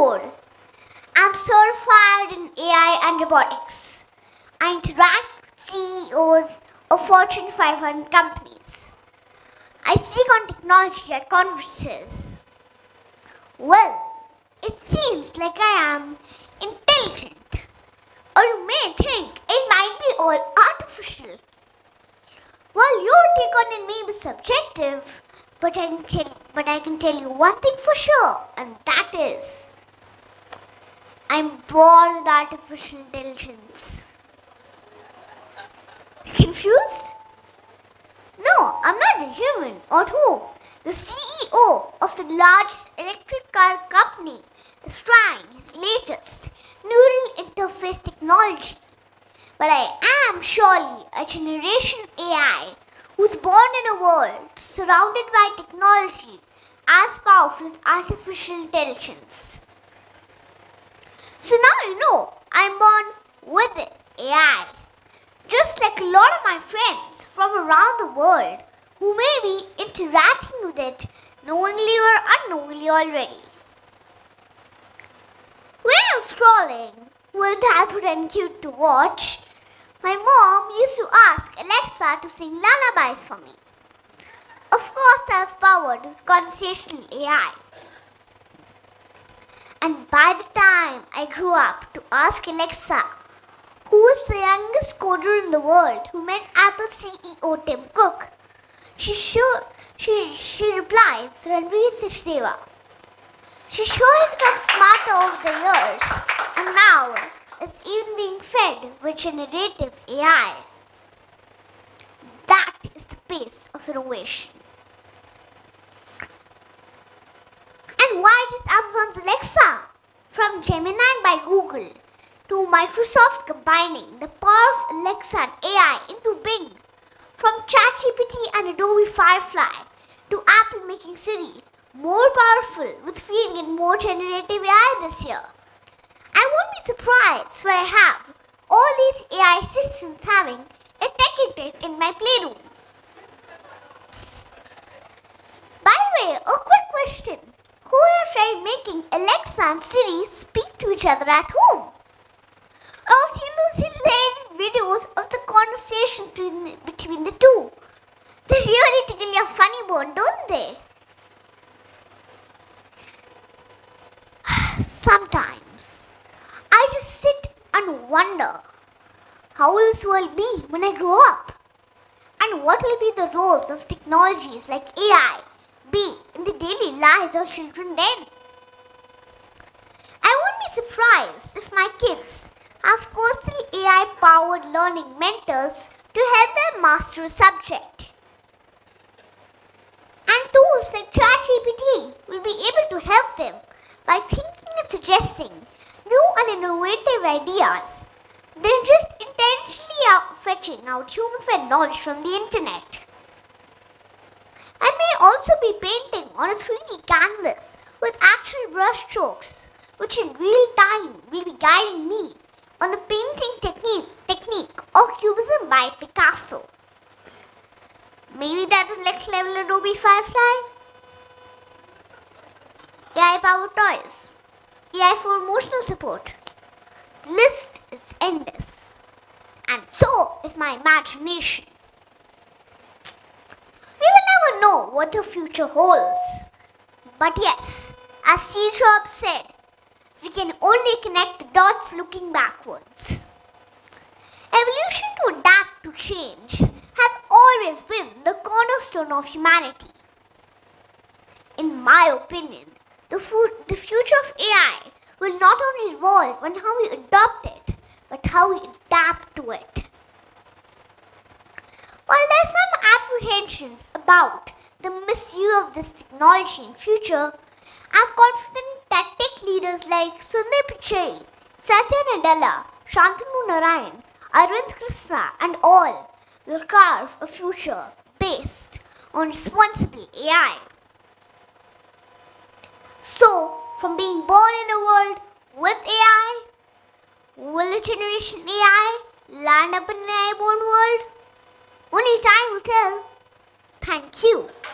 4. I'm certified in AI and robotics. I interact with CEOs of Fortune 500 companies. I speak on technology at conferences. Well, it seems like I am intelligent, or you may think it might be all artificial. While your take on it may be subjective, but I can tell you one thing for sure, and that is, I'm born with artificial intelligence. Confused? No, I'm not the human or who the CEO of the largest electric car company is trying his latest neural interface technology. But I am surely a generation AI who's born in a world surrounded by technology as powerful as artificial intelligence. So now you know I'm born with AI, just like a lot of my friends from around the world who may be interacting with it knowingly or unknowingly already. When I was scrolling with Albert and Cute to watch, my mom used to ask Alexa to sing lullabies for me. Of course, I was powered with conversational AI. And by the time I grew up to ask Alexa, who is the youngest coder in the world who met Apple CEO Tim Cook, she replies, Ranvir Sachdeva. She sure has become smarter over the years, and now is even being fed with generative AI. That is the pace of innovation. And why is Amazon's Alexa, from Gemini by Google to Microsoft, combining the power of Alexa and AI into Bing, from ChatGPT and Adobe Firefly to Apple making Siri more powerful with feeding in more generative AI this year? I won't be surprised when I have all these AI assistants having a tech event in my playroom. By the way, a quick question. Who have tried making Alexa and Siri speak to each other at home? I've seen those hilarious videos of the conversation between the two. They really tickle your funny bone, don't they? Sometimes I just sit and wonder, how will this world be when I grow up? And what will be the roles of technologies like AI be in the daily lives of children then? I won't be surprised if my kids have personal AI-powered learning mentors to help them master a subject. And tools like ChatGPT will be able to help them by thinking and suggesting new and innovative ideas than just intentionally fetching out human-fed knowledge from the internet. I may also be painting on a 3D canvas with actual brush strokes, which in real time will be guiding me on the painting technique of Cubism by Picasso. Maybe that's the next level of Adobe Firefly? AI-powered toys, AI for emotional support. The list is endless, and so is my imagination. We will never know what the future holds, but yes, as Steve Jobs said, we can only connect the dots looking backwards. Evolution to adapt to change has always been the cornerstone of humanity. In my opinion, the future of AI will not only revolve on how we adopt it, but how we adapt to it. While there are some apprehensions about the misuse of this technology in future, I am confident that tech leaders like Sundar Pichai, Satya Nadella, Shantanu Narayan, Arvind Krishna and all will carve a future based on responsible AI. So, from being born in a world with AI, will the generation AI land up in an AI-born world? Only time will tell. Thank you.